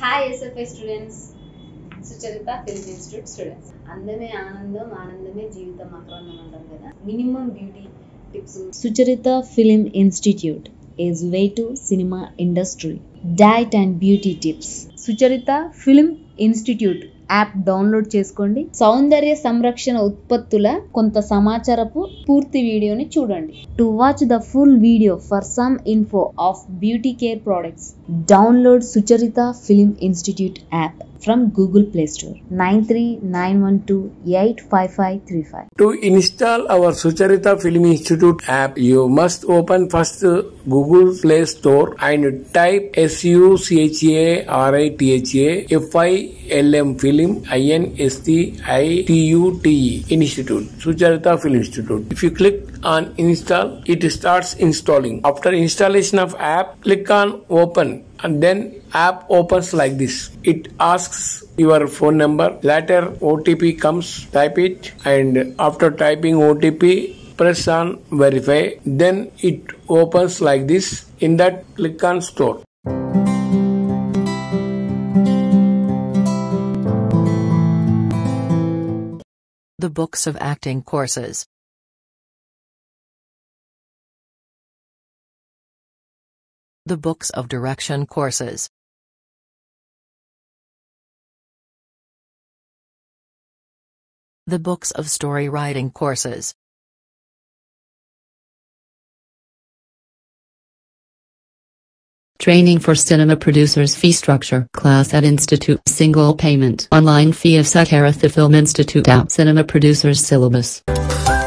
Hi SFI students, Sucharitha Film Institute students. Andame Anandam, Anandame Jeevitham Akranam. Minimum beauty tips. Sucharitha Film Institute is way to cinema industry. Diet and beauty tips. Sucharitha Film Institute app download cheskondi. Saundarya samrakshana utpattula kontha samacharapu purti video ni chudandi. To watch the full video for some info of beauty care products, download Sucharitha Film Institute app from Google Play Store. 9391285535. To install our Sucharitha Film Institute app, you must open first Google Play Store and type SUCHARITHA FILM INSTITUTE Institute, Sucharitha Film Institute. If you click on install, it starts installing. After installation of app, click on open and then app opens like this. It asks your phone number. Later OTP comes, type it, and after typing OTP, press on verify. Then it opens like this. In that, click on store. The books of acting courses. The books of direction courses. The books of story writing courses. Training for cinema producers fee structure class at Institute. Single payment online fee of Sucharitha Film Institute app. Cinema producers syllabus.